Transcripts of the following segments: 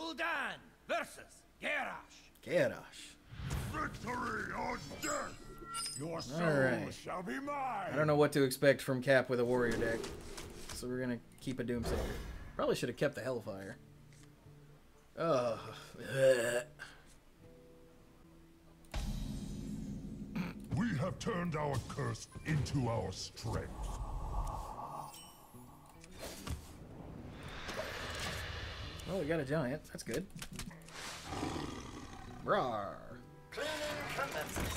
Ul'dan versus Garrosh. Garrosh. Victory or death. Your soul shall be mine. I don't know what to expect from Cap with a warrior deck, so we're gonna keep a Doomsayer. Probably should have kept the Hellfire. We have turned our curse into our strength. Well, we got a giant. That's good. Rawr. Cleaning commences.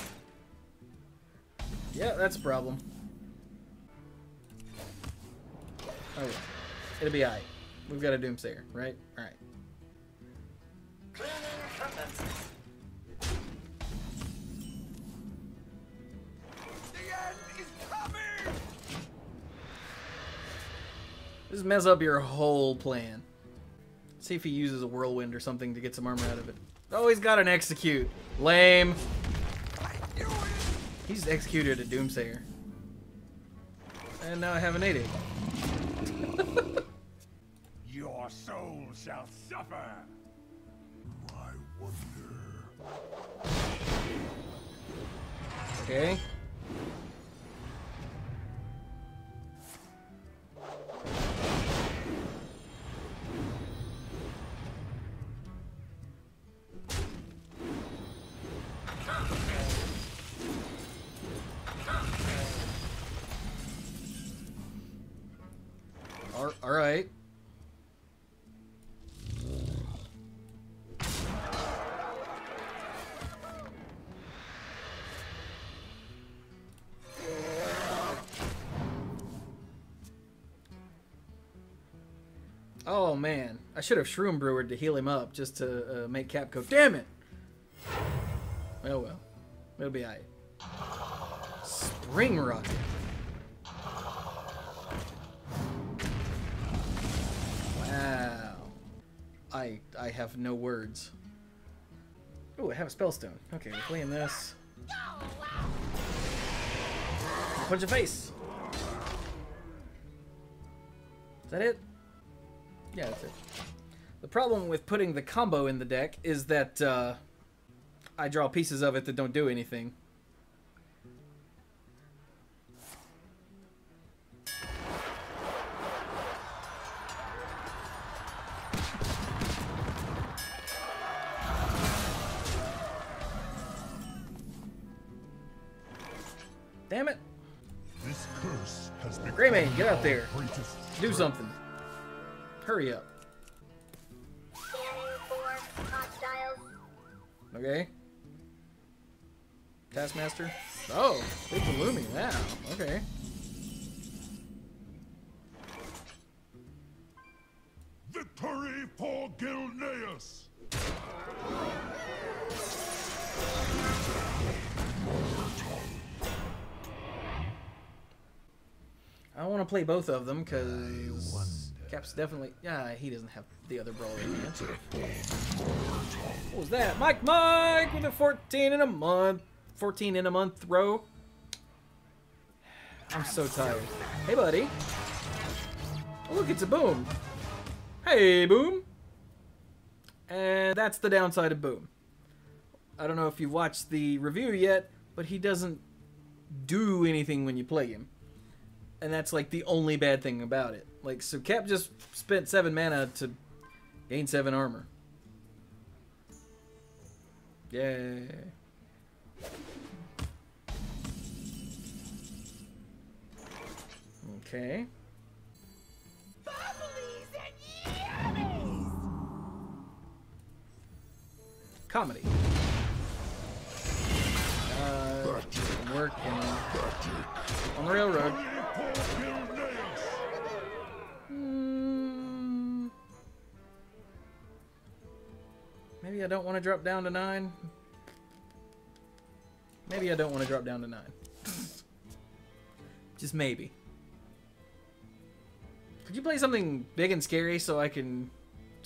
Yeah, that's a problem. Oh, yeah. It'll be aight. We've got a Doomsayer, right? All right. Cleaning commences. The end is coming. Just mess up your whole plan. See if he uses a whirlwind or something to get some armor out of it. Oh, he's got an execute. Lame. He's executed a Doomsayer. And now I have an 8-8. Your soul shall suffer. I wonder. Okay. Alright. Oh man, I should have Shroom Brewered to heal him up just to make Cap go, damn it! Oh well, it'll be aight. Spring Rocket. Wow. I have no words. Ooh, I have a Spellstone. Okay, we're playing this. Punch your face! Is that it? Yeah, that's it. The problem with putting the combo in the deck is that, I draw pieces of it that don't do anything. Damn it! This curse has been Greymane, get out there. Do something. Hurry up. Okay. Taskmaster. Oh, big Ballooming now. Okay. Victory for Gilneas. I want to play both of them because Cap's definitely. Yeah, he doesn't have the other brawler. What was that? Mike with a 14 in a month. 14 in a month throw. I'm so tired. Hey, buddy. Oh, look, it's a Boom. Hey, Boom. And that's the downside of Boom. I don't know if you watched the review yet, but he doesn't do anything when you play him. And that's like the only bad thing about it. Like, so Cap just spent 7 mana to gain 7 armor. Yay. Okay. Bubblies and yummies! Comedy. Working on the railroad. Maybe I don't want to drop down to 9. Maybe I don't want to drop down to 9. Just maybe. Could you play something big and scary so I can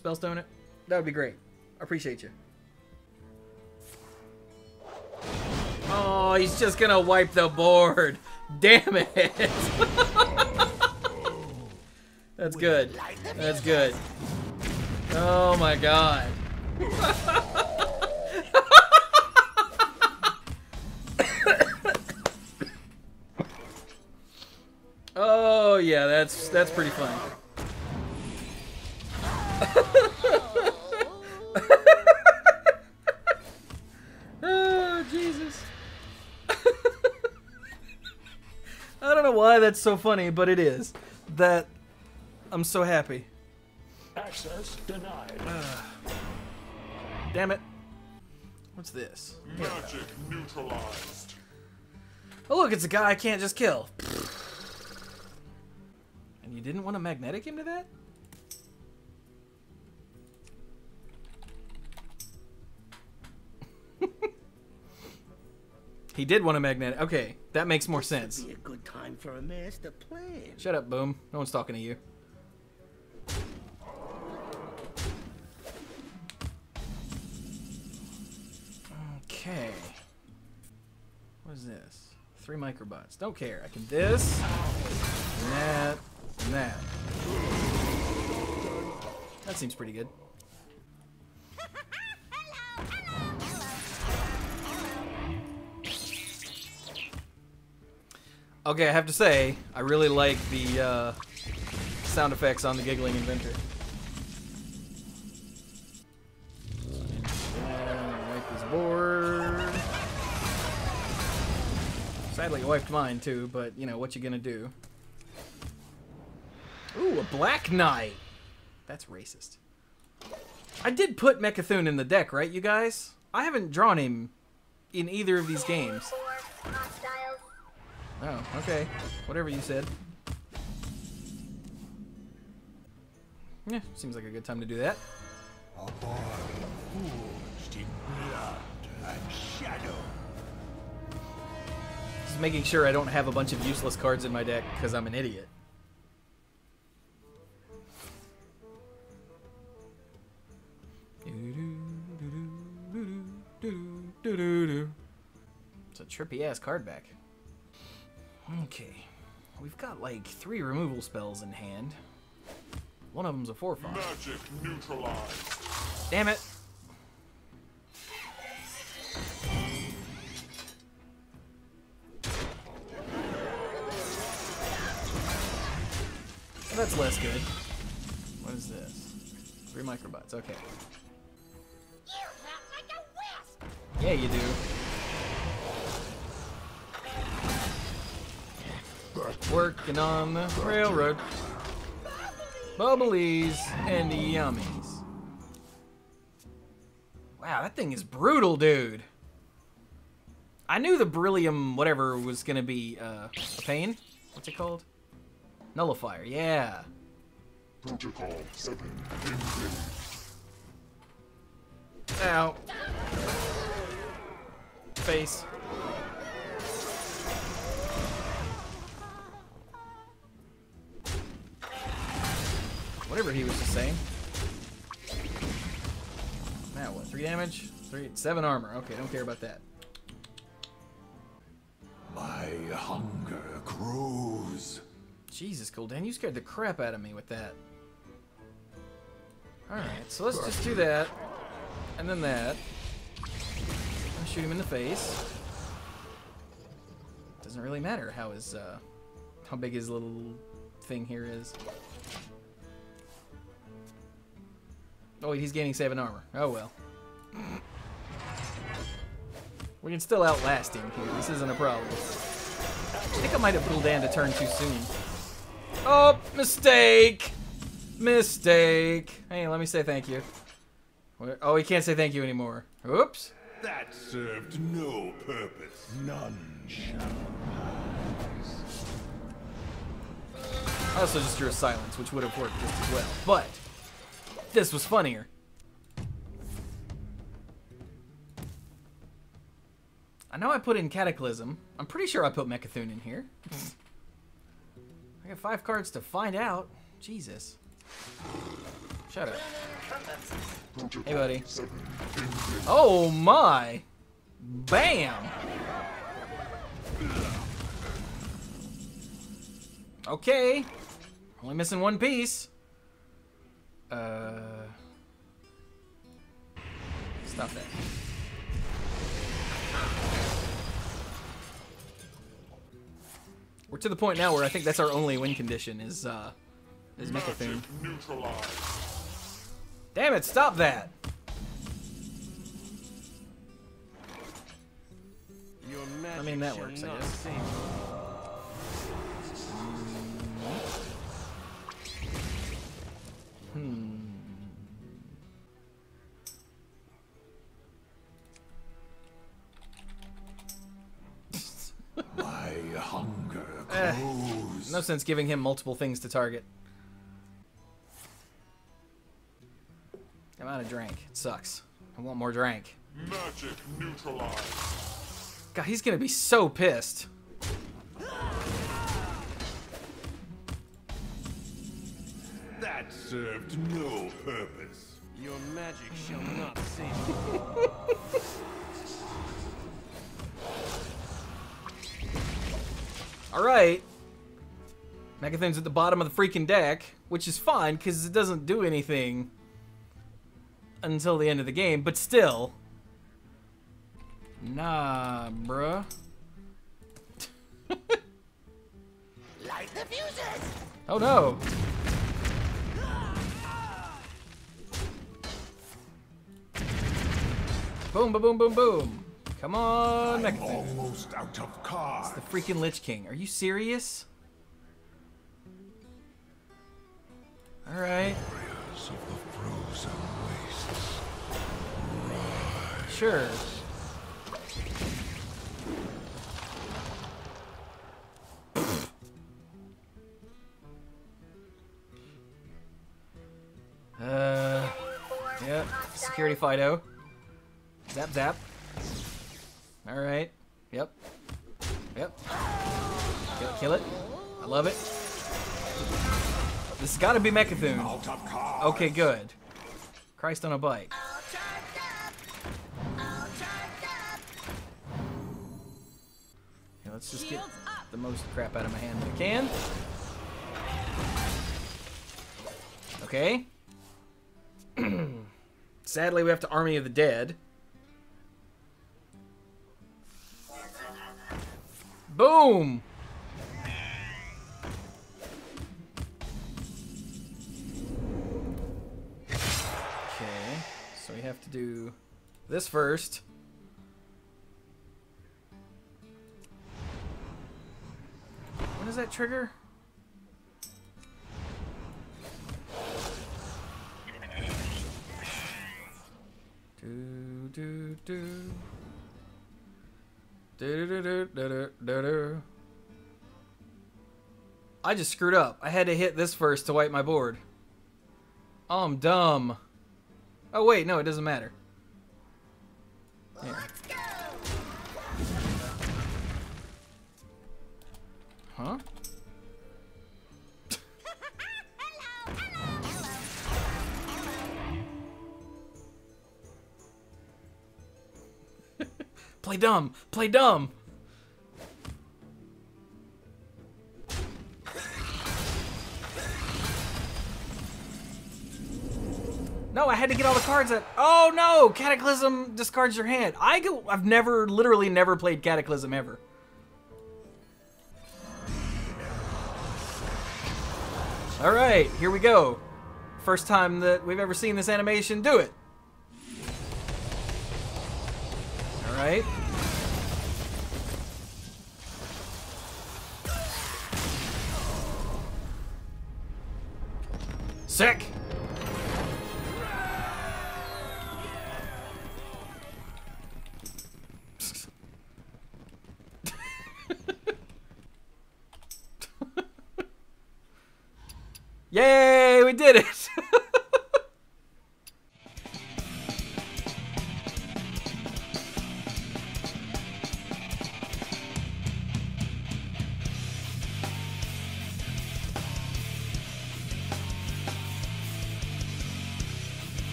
Spellstone it? That would be great. I appreciate you. Oh, he's just gonna wipe the board. Damn it. That's good. That's good. Oh my god. Oh yeah, that's pretty funny. Oh Jesus. I don't know why that's so funny, but it is. That I'm so happy. Access denied. Damn it. What's this? Magic neutralized. Oh look, it's a guy I can't just kill. And you didn't want to magnetic him to that? He did want a magnetic. Okay, that makes more sense. Be a good time for a master plan. Shut up, Boom. No one's talking to you. Okay. What is this? 3 microbots. Don't care. I can this, and that, and that. That seems pretty good. Okay, I have to say, I really like the sound effects on the Giggling Inventor. Wipe this board. Sadly, I wiped mine too, but you know, what you gonna do? Ooh, a Black Knight! That's racist. I did put Mecha'thun in the deck, right, you guys? I haven't drawn him in either of these games. Oh, okay. Whatever you said. Yeah, seems like a good time to do that. A boy forged in blood and shadow. Just making sure I don't have a bunch of useless cards in my deck because I'm an idiot. It's a trippy ass card back. Okay, we've got like 3 removal spells in hand. One of them's a 4/5. Magic neutralized. Damn it! Well, that's less good. What is this? 3 microbots. Okay. You rap like a wisp. Yeah, you do. Working on the railroad. Bubblies and yummies. Wow, that thing is brutal, dude. I knew the beryllium whatever was gonna be a pain. What's it called? Nullifier, yeah. Protocol 7 engaged. Ow. Face. Whatever he was just saying. Now what? 3 damage? 7 armor. Okay, don't care about that. My hunger grows. Jesus, Ul'dan, you scared the crap out of me with that. Alright, so let's just do that. And then that. I'll shoot him in the face. Doesn't really matter how his how big his little thing here is. Oh, he's gaining 7 armor. Oh, well. We can still outlast him here. This isn't a problem. I think I might have pulled Dan to turn too soon. Oh, mistake! Mistake! Hey, let me say thank you. Oh, he can't say thank you anymore. Oops. That served no purpose. None shall rise. I also just drew a silence, which would have worked just as well. But... this was funnier. I know I put in Cataclysm. I'm pretty sure I put Mecha'thun in here. I got 5 cards to find out. Jesus. Shut up. Hey, buddy. Oh, my. Bam. Okay. Only missing one piece. stuff in. We're to the point now where I think that's our only win condition is Mecha'thun. Damn it, stop that! I mean, that works, I guess. My hunger grows. No sense giving him multiple things to target. I'm out of drank. It sucks. I want more drank. Magic neutralized. God, he's gonna be so pissed. That served no purpose. Your magic shall not save you. Alright. Mecha'thun's at the bottom of the freaking deck, which is fine because it doesn't do anything until the end of the game, but still. Nah, bruh. Light the fuses! Oh no! Boom, boom, boom, boom, boom! Come on, Mecha'thun! Almost out of cards. It's the freaking Lich King. Are you serious? All right. Warriors of the frozen wastes. Rise. Sure. Yep. Security Fido. Zap, zap. All right. Yep. Yep. Kill it. I love it. This has got to be Mecha'thun. Okay, good. Christ on a bike. Yeah, let's just get the most crap out of my hand that I can. Okay. Sadly, we have to Army of the Dead. Boom! Okay, so we have to do this first. When does that trigger? Do do do do do do do do. I just screwed up. I had to hit this first to wipe my board. Oh, I'm dumb. Oh wait, no, it doesn't matter. Yeah. Let's go. Huh? Play dumb! Play dumb! No, I had to get all the cards out. Oh no! Cataclysm discards your hand. I've never, literally never played Cataclysm ever. Alright, here we go. First time that we've ever seen this animation do it. Right. Sick. Yay!